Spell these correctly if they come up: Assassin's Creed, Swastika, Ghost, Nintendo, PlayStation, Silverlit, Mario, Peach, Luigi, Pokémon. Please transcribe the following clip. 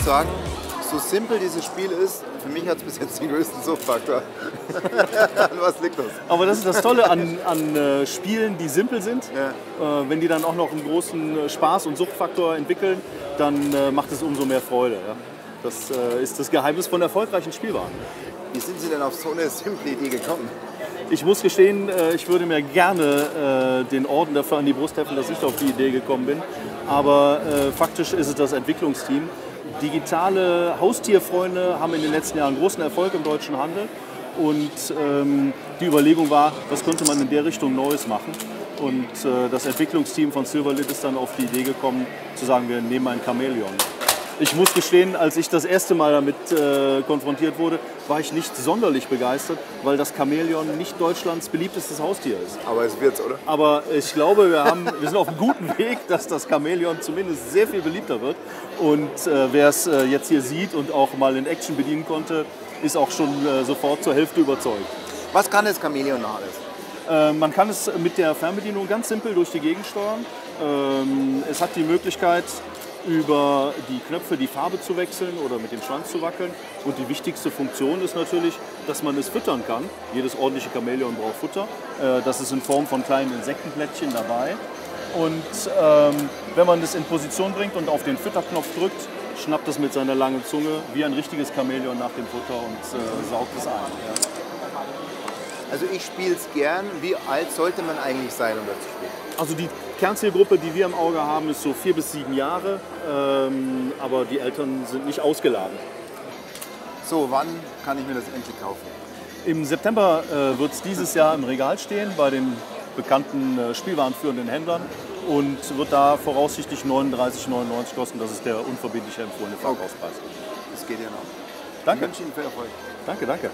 muss sagen, so simpel dieses Spiel ist, für mich hat es bis jetzt den größten Suchtfaktor. An was liegt das? Aber das ist das Tolle an Spielen, die simpel sind. Ja. Wenn die dann auch noch einen großen Spaß- und Suchtfaktor entwickeln, dann macht es umso mehr Freude. Ja? Das ist das Geheimnis von erfolgreichen Spielwaren. Wie sind Sie denn auf so eine simple Idee gekommen? Ich muss gestehen, ich würde mir gerne den Orden dafür an die Brust heften, dass ich auf die Idee gekommen bin. Aber faktisch ist es das Entwicklungsteam. Digitale Haustierfreunde haben in den letzten Jahren großen Erfolg im deutschen Handel. Und die Überlegung war, was könnte man in der Richtung Neues machen. Und das Entwicklungsteam von Silverlit ist dann auf die Idee gekommen, zu sagen, wir nehmen ein Chamäleon. Ich muss gestehen, als ich das erste Mal damit konfrontiert wurde, war ich nicht sonderlich begeistert, weil das Chamäleon nicht Deutschlands beliebtestes Haustier ist. Aber es wird's, oder? Aber ich glaube, wir sind auf einem guten Weg, dass das Chamäleon zumindest sehr viel beliebter wird. Und wer es jetzt hier sieht und auch mal in Action bedienen konnte, ist auch schon sofort zur Hälfte überzeugt. Was kann das Chamäleon alles? Man kann es mit der Fernbedienung ganz simpel durch die Gegend steuern. Es hat die Möglichkeit, über die Knöpfe die Farbe zu wechseln oder mit dem Schwanz zu wackeln. Und die wichtigste Funktion ist natürlich, dass man es füttern kann. Jedes ordentliche Chamäleon braucht Futter. Das ist in Form von kleinen Insektenblättchen dabei. Und wenn man es in Position bringt und auf den Fütterknopf drückt, schnappt es mit seiner langen Zunge wie ein richtiges Chamäleon nach dem Futter und saugt es ein. Ja. Also ich spiele es gern. Wie alt sollte man eigentlich sein, um das zu spielen? Also die Kernzielgruppe, die wir im Auge haben, ist so 4 bis 7 Jahre. Aber die Eltern sind nicht ausgeladen. So, wann kann ich mir das endlich kaufen? Im September wird es dieses Jahr im Regal stehen, bei den bekannten spielwarenführenden Händlern. Und wird da voraussichtlich 39,99 € kosten. Das ist der unverbindliche empfohlene Verkaufspreis. Okay. Das geht ja noch. Danke. Ich wünsche Ihnen viel Erfolg. Danke, danke.